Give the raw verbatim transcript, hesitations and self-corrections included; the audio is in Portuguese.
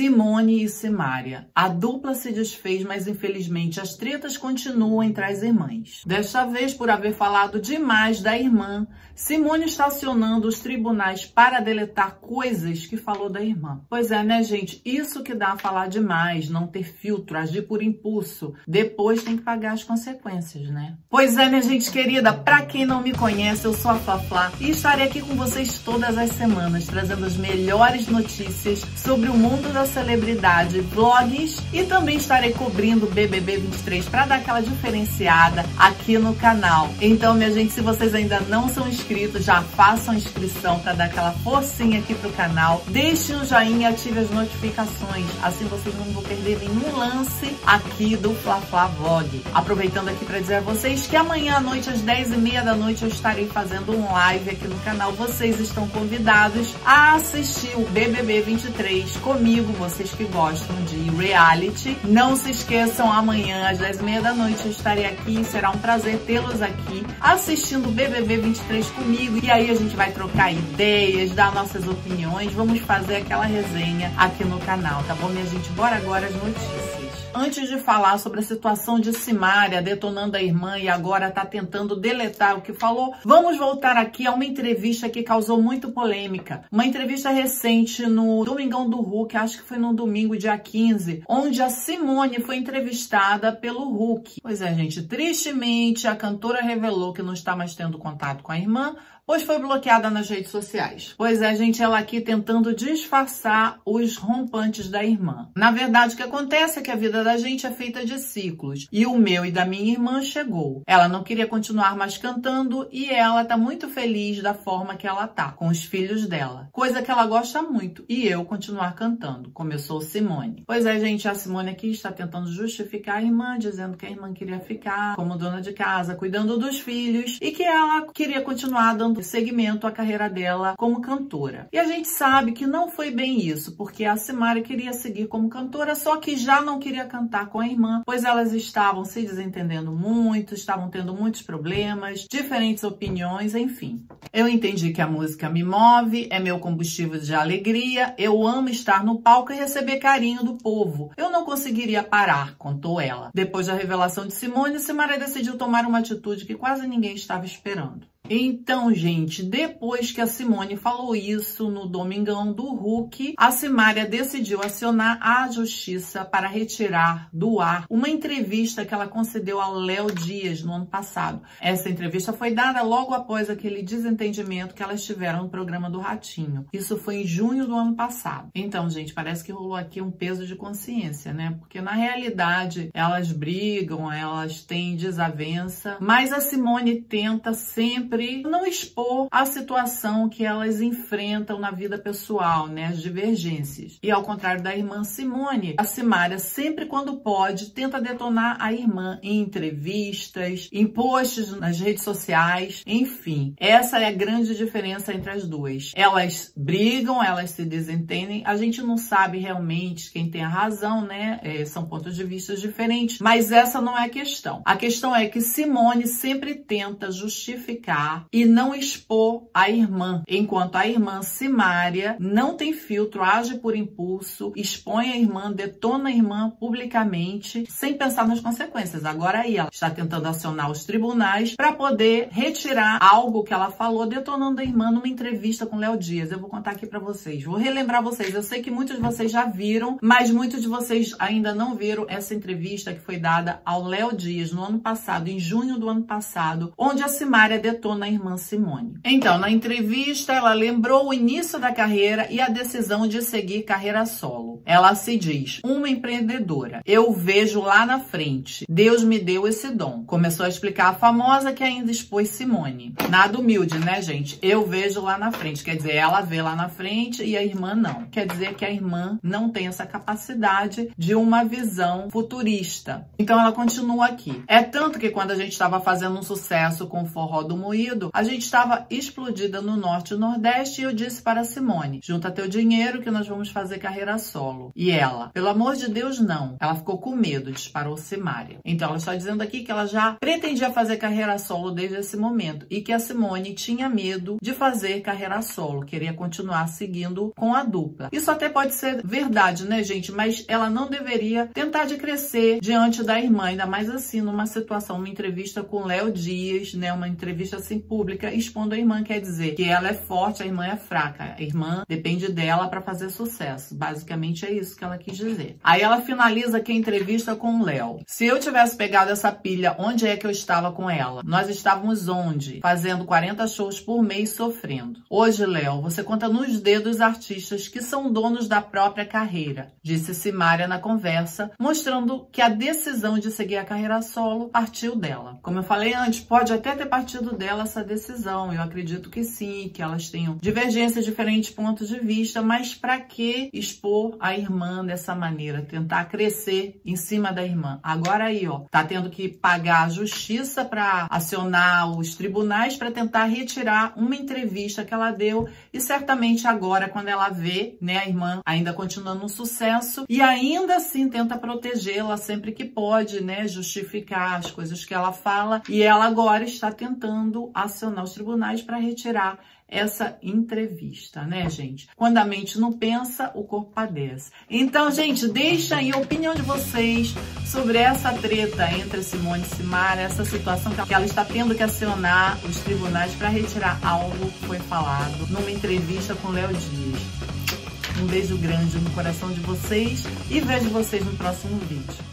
Simone e Simaria. A dupla se desfez, mas infelizmente as tretas continuam entre as irmãs. Desta vez, por haver falado demais da irmã, Simone está acionando os tribunais para deletar coisas que falou da irmã. Pois é, né, gente? Isso que dá a falar demais, não ter filtro, agir por impulso. Depois tem que pagar as consequências, né? Pois é, minha gente querida, pra quem não me conhece, eu sou a Fla Fla e estarei aqui com vocês todas as semanas, trazendo as melhores notícias sobre o mundo da celebridade, vlogs, e também estarei cobrindo o B B B vinte e três para dar aquela diferenciada aqui no canal. Então, minha gente, se vocês ainda não são inscritos, já façam a inscrição para dar aquela forcinha aqui pro canal. Deixem um joinha e ativem as notificações, assim vocês não vão perder nenhum lance aqui do Fla Fla Vlog. Aproveitando aqui para dizer a vocês que amanhã à noite, às dez e meia da noite, eu estarei fazendo um live aqui no canal. Vocês estão convidados a assistir o B B B vinte e três comigo, vocês que gostam de reality. Não se esqueçam, amanhã às dez e meia da noite eu estarei aqui. Será um prazer tê-los aqui assistindo o B B B vinte e três comigo. E aí a gente vai trocar ideias, dar nossas opiniões, vamos fazer aquela resenha aqui no canal, tá bom, minha gente? Bora agora as notícias. Antes de falar sobre a situação de Simaria detonando a irmã e agora tá tentando deletar o que falou, vamos voltar aqui a uma entrevista que causou muito polêmica. Uma entrevista recente no Domingão do Huck, acho que foi no domingo, dia quinze, onde a Simone foi entrevistada pelo Huck. Pois é, gente, tristemente a cantora revelou que não está mais tendo contato com a irmã, pois foi bloqueada nas redes sociais. Pois é, gente, ela aqui tentando disfarçar os rompantes da irmã. Na verdade, o que acontece é que a vida da gente é feita de ciclos, e o meu e da minha irmã chegou. Ela não queria continuar mais cantando e ela tá muito feliz da forma que ela tá, com os filhos dela, coisa que ela gosta muito, e eu continuar cantando, começou Simone. Pois é, gente, a Simone aqui está tentando justificar a irmã, dizendo que a irmã queria ficar como dona de casa, cuidando dos filhos, e que ela queria continuar dando segmento à carreira dela como cantora. E a gente sabe que não foi bem isso, porque a Simaria queria seguir como cantora, só que já não queria cantar com a irmã, pois elas estavam se desentendendo muito, estavam tendo muitos problemas, diferentes opiniões, enfim. Eu entendi que a música me move, é meu combustível de alegria, eu amo estar no palco e receber carinho do povo. Eu não conseguiria parar, contou ela. Depois da revelação de Simone, Simaria decidiu tomar uma atitude que quase ninguém estava esperando. Então, gente, depois que a Simone falou isso no Domingão do Huck, a Simaria decidiu acionar a justiça para retirar do ar uma entrevista que ela concedeu ao Léo Dias no ano passado. Essa entrevista foi dada logo após aquele desentendimento que elas tiveram no programa do Ratinho. Isso foi em junho do ano passado. Então, gente, parece que rolou aqui um peso de consciência, né? Porque, na realidade, elas brigam, elas têm desavença, mas a Simone tenta sempre não expor a situação que elas enfrentam na vida pessoal, né? As divergências. E ao contrário da irmã Simone, a Simaria sempre quando pode tenta detonar a irmã em entrevistas, em posts nas redes sociais, enfim. Essa é a grande diferença entre as duas. Elas brigam, elas se desentendem, a gente não sabe realmente quem tem a razão, né? É, são pontos de vista diferentes, mas essa não é a questão. A questão é que Simone sempre tenta justificar e não expor a irmã, enquanto a irmã Simaria não tem filtro, age por impulso, expõe a irmã, detona a irmã publicamente, sem pensar nas consequências. Agora aí ela está tentando acionar os tribunais para poder retirar algo que ela falou, detonando a irmã numa entrevista com Léo Dias. Eu vou contar aqui para vocês, vou relembrar vocês, eu sei que muitos de vocês já viram, mas muitos de vocês ainda não viram essa entrevista que foi dada ao Léo Dias no ano passado, em junho do ano passado, onde a Simaria detona na irmã Simone. Então, na entrevista, ela lembrou o início da carreira e a decisão de seguir carreira solo. Ela se diz uma empreendedora. Eu vejo lá na frente. Deus me deu esse dom. Começou a explicar a famosa que ainda expôs Simone. Nada humilde, né, gente? Eu vejo lá na frente. Quer dizer, ela vê lá na frente e a irmã não. Quer dizer que a irmã não tem essa capacidade de uma visão futurista. Então, ela continua aqui. É tanto que quando a gente estava fazendo um sucesso com o forró do Moisés, ocorrido, a gente estava explodida no norte e nordeste e eu disse para a Simone, junta teu dinheiro que nós vamos fazer carreira solo. E ela, pelo amor de Deus, não. Ela ficou com medo, disparou Simaria. Então ela está dizendo aqui que ela já pretendia fazer carreira solo desde esse momento e que a Simone tinha medo de fazer carreira solo, queria continuar seguindo com a dupla. Isso até pode ser verdade, né, gente? Mas ela não deveria tentar de crescer diante da irmã, ainda mais assim, numa situação, uma entrevista com Léo Dias, né, uma entrevista assim pública, expondo a irmã, quer dizer que ela é forte, a irmã é fraca, a irmã depende dela para fazer sucesso. Basicamente é isso que ela quis dizer. Aí ela finaliza aqui a entrevista com o Léo. Se eu tivesse pegado essa pilha, onde é que eu estava com ela? Nós estávamos onde? Fazendo quarenta shows por mês, sofrendo. Hoje, Léo, você conta nos dedos os artistas que são donos da própria carreira, disse Simaria na conversa, mostrando que a decisão de seguir a carreira solo partiu dela. Como eu falei antes, pode até ter partido dela essa decisão. Eu acredito que sim, que elas tenham divergências, diferentes pontos de vista, mas para que expor a irmã dessa maneira, tentar crescer em cima da irmã? Agora aí, ó, tá tendo que pagar a justiça para acionar os tribunais para tentar retirar uma entrevista que ela deu e certamente agora, quando ela vê, né, a irmã ainda continuando um sucesso e ainda assim tenta protegê-la sempre que pode, né, justificar as coisas que ela fala, e ela agora está tentando acionar os tribunais para retirar essa entrevista, né, gente? Quando a mente não pensa, o corpo padece. Então, gente, deixa aí a opinião de vocês sobre essa treta entre Simone e Simaria, essa situação que ela está tendo que acionar os tribunais para retirar algo que foi falado numa entrevista com Léo Dias. Um beijo grande no coração de vocês e vejo vocês no próximo vídeo.